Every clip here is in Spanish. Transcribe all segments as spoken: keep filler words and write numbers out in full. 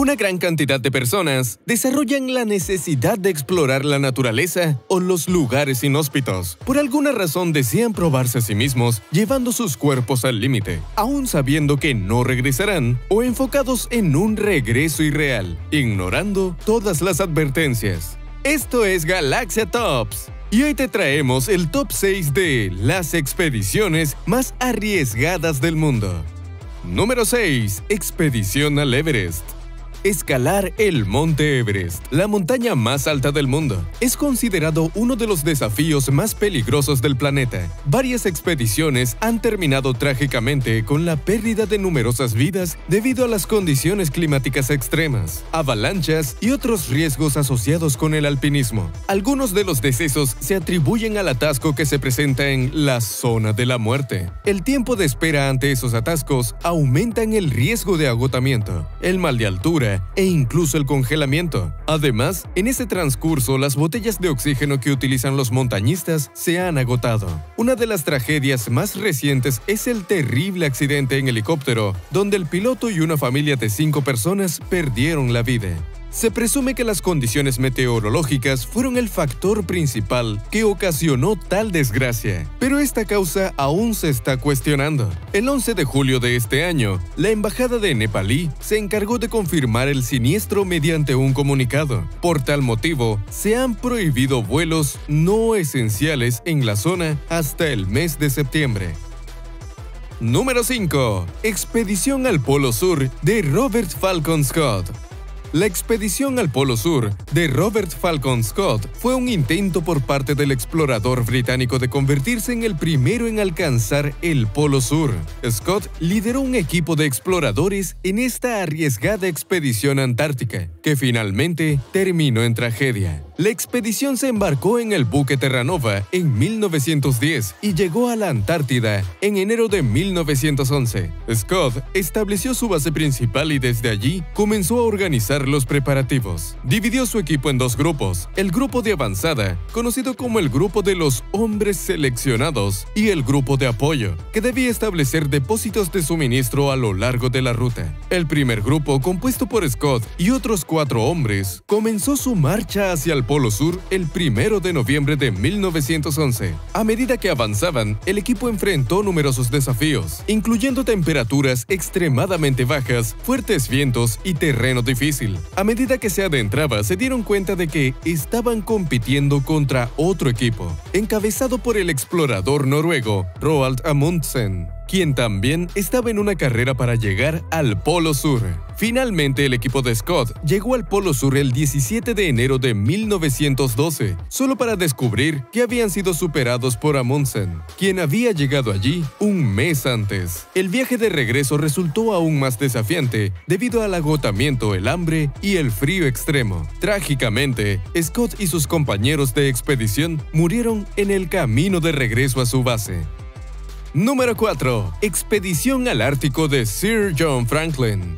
Una gran cantidad de personas desarrollan la necesidad de explorar la naturaleza o los lugares inhóspitos. Por alguna razón desean probarse a sí mismos, llevando sus cuerpos al límite, aún sabiendo que no regresarán o enfocados en un regreso irreal, ignorando todas las advertencias. Esto es Galaxia Tops. Y hoy te traemos el top seis de las expediciones más arriesgadas del mundo. Número seis. Expedición al Everest. Escalar el monte Everest, la montaña más alta del mundo, es considerado uno de los desafíos más peligrosos del planeta. Varias expediciones han terminado trágicamente con la pérdida de numerosas vidas debido a las condiciones climáticas extremas, avalanchas y otros riesgos asociados con el alpinismo. Algunos de los decesos se atribuyen al atasco que se presenta en la zona de la muerte. El tiempo de espera ante esos atascos aumentan el riesgo de agotamiento, el mal de altura e incluso el congelamiento. Además, en ese transcurso, las botellas de oxígeno que utilizan los montañistas se han agotado. Una de las tragedias más recientes es el terrible accidente en helicóptero, donde el piloto y una familia de cinco personas perdieron la vida. Se presume que las condiciones meteorológicas fueron el factor principal que ocasionó tal desgracia, pero esta causa aún se está cuestionando. El once de julio de este año, la embajada de Nepalí se encargó de confirmar el siniestro mediante un comunicado. Por tal motivo, se han prohibido vuelos no esenciales en la zona hasta el mes de septiembre. Número cinco. Expedición al Polo Sur de Robert Falcon Scott. La expedición al Polo Sur de Robert Falcon Scott fue un intento por parte del explorador británico de convertirse en el primero en alcanzar el Polo Sur. Scott lideró un equipo de exploradores en esta arriesgada expedición antártica, que finalmente terminó en tragedia. La expedición se embarcó en el buque Terranova en mil novecientos diez y llegó a la Antártida en enero de mil novecientos once. Scott estableció su base principal y desde allí comenzó a organizar los preparativos. Dividió su equipo en dos grupos, el grupo de avanzada, conocido como el grupo de los hombres seleccionados, y el grupo de apoyo, que debía establecer depósitos de suministro a lo largo de la ruta. El primer grupo, compuesto por Scott y otros cuatro hombres, comenzó su marcha hacia el Polo Sur el primero de noviembre de mil novecientos once. A medida que avanzaban, el equipo enfrentó numerosos desafíos, incluyendo temperaturas extremadamente bajas, fuertes vientos y terreno difícil. A medida que se adentraba, se dieron cuenta de que estaban compitiendo contra otro equipo, encabezado por el explorador noruego Roald Amundsen, quien también estaba en una carrera para llegar al Polo Sur. Finalmente, el equipo de Scott llegó al Polo Sur el diecisiete de enero de mil novecientos doce, solo para descubrir que habían sido superados por Amundsen, quien había llegado allí un mes antes. El viaje de regreso resultó aún más desafiante debido al agotamiento, el hambre y el frío extremo. Trágicamente, Scott y sus compañeros de expedición murieron en el camino de regreso a su base. Número cuatro. Expedición al Ártico de Sir John Franklin.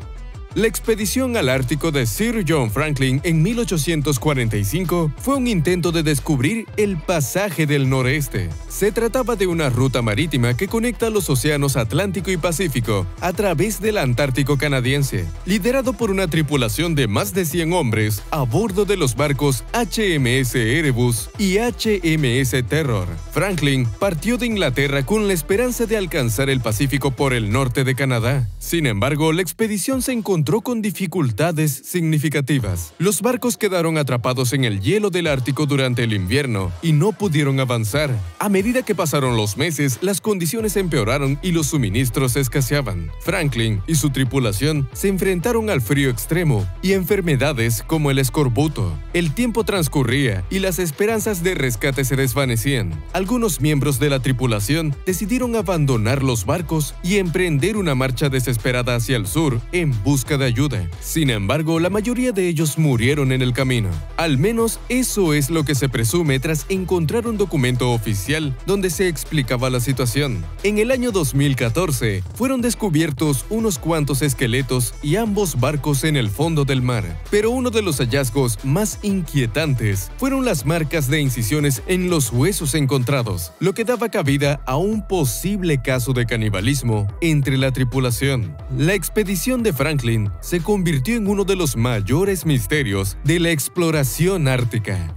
La expedición al Ártico de Sir John Franklin en mil ochocientos cuarenta y cinco fue un intento de descubrir el pasaje del noreste. Se trataba de una ruta marítima que conecta los océanos Atlántico y Pacífico a través del Antártico canadiense, liderado por una tripulación de más de cien hombres a bordo de los barcos H M S Erebus y H M S Terror. Franklin partió de Inglaterra con la esperanza de alcanzar el Pacífico por el norte de Canadá. Sin embargo, la expedición se encontró encontró con dificultades significativas. Los barcos quedaron atrapados en el hielo del Ártico durante el invierno y no pudieron avanzar. A medida que pasaron los meses, las condiciones empeoraron y los suministros escaseaban. Franklin y su tripulación se enfrentaron al frío extremo y enfermedades como el escorbuto. El tiempo transcurría y las esperanzas de rescate se desvanecían. Algunos miembros de la tripulación decidieron abandonar los barcos y emprender una marcha desesperada hacia el sur en busca de ayuda. Sin embargo, la mayoría de ellos murieron en el camino. Al menos eso es lo que se presume tras encontrar un documento oficial Imperial donde se explicaba la situación. En el año dos mil catorce, fueron descubiertos unos cuantos esqueletos y ambos barcos en el fondo del mar. Pero uno de los hallazgos más inquietantes fueron las marcas de incisiones en los huesos encontrados, lo que daba cabida a un posible caso de canibalismo entre la tripulación. La expedición de Franklin se convirtió en uno de los mayores misterios de la exploración ártica.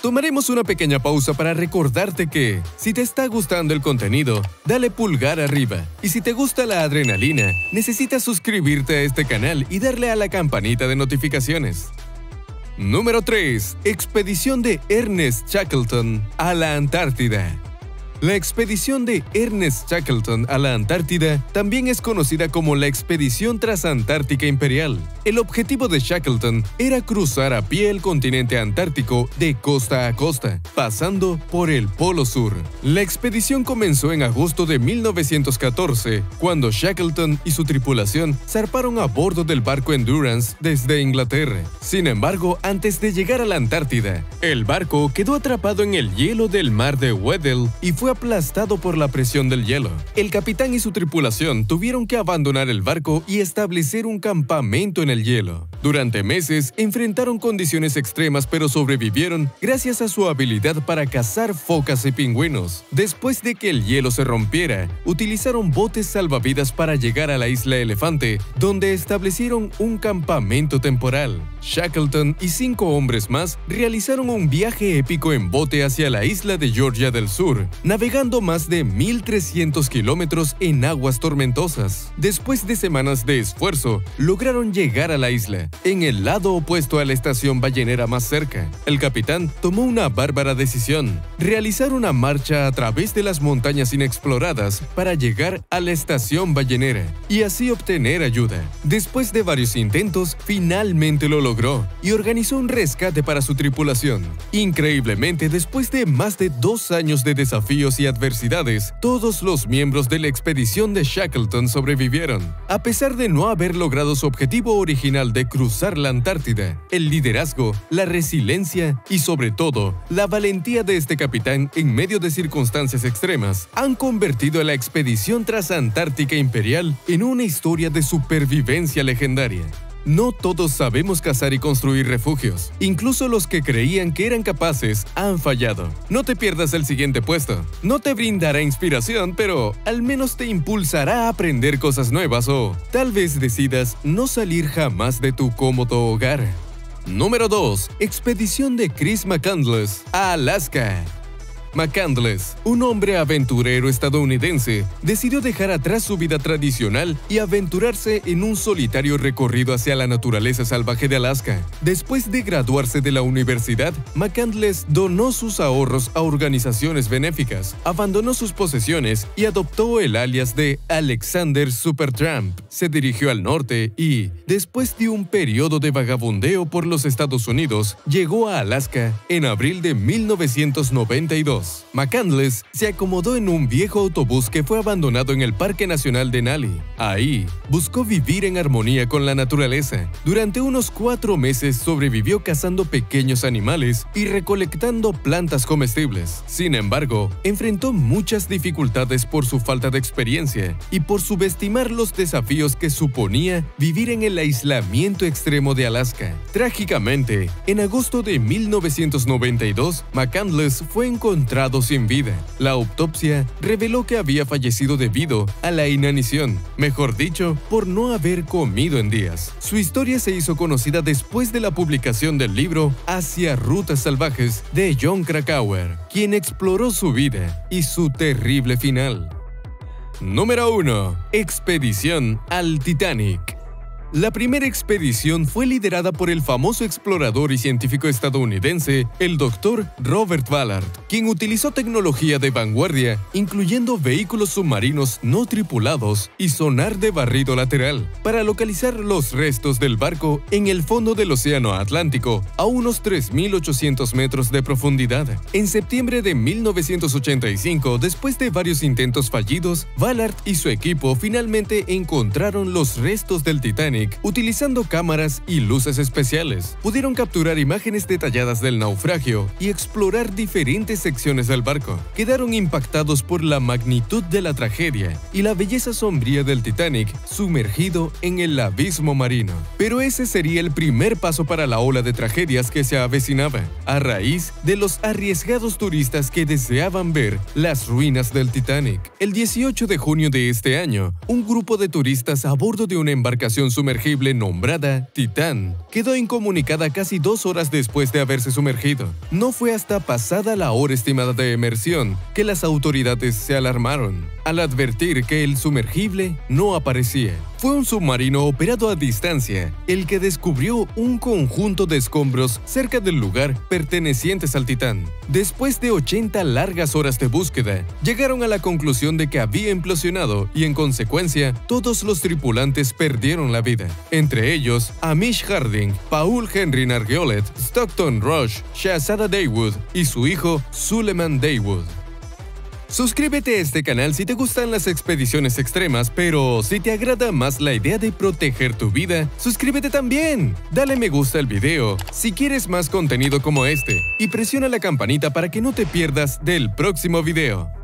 Tomaremos una pequeña pausa para recordarte que, si te está gustando el contenido, dale pulgar arriba. Y si te gusta la adrenalina, necesitas suscribirte a este canal y darle a la campanita de notificaciones. Número tres. Expedición de Ernest Shackleton a la Antártida. La expedición de Ernest Shackleton a la Antártida también es conocida como la Expedición Transantártica Imperial. El objetivo de Shackleton era cruzar a pie el continente antártico de costa a costa, pasando por el Polo Sur. La expedición comenzó en agosto de mil novecientos catorce, cuando Shackleton y su tripulación zarparon a bordo del barco Endurance desde Inglaterra. Sin embargo, antes de llegar a la Antártida, el barco quedó atrapado en el hielo del mar de Weddell y fue aplastado por la presión del hielo. El capitán y su tripulación tuvieron que abandonar el barco y establecer un campamento en el hielo. Durante meses enfrentaron condiciones extremas, pero sobrevivieron gracias a su habilidad para cazar focas y pingüinos. Después de que el hielo se rompiera, utilizaron botes salvavidas para llegar a la Isla Elefante, donde establecieron un campamento temporal. Shackleton y cinco hombres más realizaron un viaje épico en bote hacia la isla de Georgia del Sur, navegando más de mil trescientos kilómetros en aguas tormentosas. Después de semanas de esfuerzo, lograron llegar a la isla, en el lado opuesto a la estación ballenera más cerca. El capitán tomó una bárbara decisión: realizar una marcha a través de las montañas inexploradas para llegar a la estación ballenera y así obtener ayuda. Después de varios intentos, finalmente lo logró y organizó un rescate para su tripulación. Increíblemente, después de más de dos años de desafío, desafíos y adversidades, todos los miembros de la expedición de Shackleton sobrevivieron. A pesar de no haber logrado su objetivo original de cruzar la Antártida, el liderazgo, la resiliencia y sobre todo, la valentía de este capitán en medio de circunstancias extremas han convertido a la Expedición Transantártica Imperial en una historia de supervivencia legendaria. No todos sabemos cazar y construir refugios. Incluso los que creían que eran capaces han fallado. No te pierdas el siguiente puesto. No te brindará inspiración, pero al menos te impulsará a aprender cosas nuevas o tal vez decidas no salir jamás de tu cómodo hogar. Número dos. Expedición de Chris McCandless a Alaska. McCandless, un hombre aventurero estadounidense, decidió dejar atrás su vida tradicional y aventurarse en un solitario recorrido hacia la naturaleza salvaje de Alaska. Después de graduarse de la universidad, McCandless donó sus ahorros a organizaciones benéficas, abandonó sus posesiones y adoptó el alias de Alexander Supertramp. Se dirigió al norte y, después de un periodo de vagabundeo por los Estados Unidos, llegó a Alaska en abril de mil novecientos noventa y dos. McCandless se acomodó en un viejo autobús que fue abandonado en el Parque Nacional de Denali. Ahí, buscó vivir en armonía con la naturaleza. Durante unos cuatro meses sobrevivió cazando pequeños animales y recolectando plantas comestibles. Sin embargo, enfrentó muchas dificultades por su falta de experiencia y por subestimar los desafíos que suponía vivir en el aislamiento extremo de Alaska. Trágicamente, en agosto de mil novecientos noventa y dos, McCandless fue encontrado sin vida. La autopsia reveló que había fallecido debido a la inanición, mejor dicho, por no haber comido en días. Su historia se hizo conocida después de la publicación del libro Hacia rutas salvajes de John Krakauer, quien exploró su vida y su terrible final. Número uno. Expedición al Titanic. La primera expedición fue liderada por el famoso explorador y científico estadounidense, el doctor Robert Ballard, quien utilizó tecnología de vanguardia, incluyendo vehículos submarinos no tripulados y sonar de barrido lateral, para localizar los restos del barco en el fondo del Océano Atlántico, a unos tres mil ochocientos metros de profundidad. En septiembre de mil novecientos ochenta y cinco, después de varios intentos fallidos, Ballard y su equipo finalmente encontraron los restos del Titanic Titanic, utilizando cámaras y luces especiales, pudieron capturar imágenes detalladas del naufragio y explorar diferentes secciones del barco. Quedaron impactados por la magnitud de la tragedia y la belleza sombría del Titanic sumergido en el abismo marino. Pero ese sería el primer paso para la ola de tragedias que se avecinaba, a raíz de los arriesgados turistas que deseaban ver las ruinas del Titanic. El dieciocho de junio de este año, un grupo de turistas a bordo de una embarcación sumergible nombrada Titán quedó incomunicada casi dos horas después de haberse sumergido. No fue hasta pasada la hora estimada de emersión que las autoridades se alarmaron, al advertir que el sumergible no aparecía. Fue un submarino operado a distancia el que descubrió un conjunto de escombros cerca del lugar pertenecientes al Titán. Después de ochenta largas horas de búsqueda, llegaron a la conclusión de que había implosionado y en consecuencia todos los tripulantes perdieron la vida, entre ellos Hamish Harding, Paul Henry Nargeolet, Stockton Rush, Shahzada Daywood y su hijo Suleiman Daywood. Suscríbete a este canal si te gustan las expediciones extremas, pero si te agrada más la idea de proteger tu vida, suscríbete también. Dale me gusta al video si quieres más contenido como este y presiona la campanita para que no te pierdas del próximo video.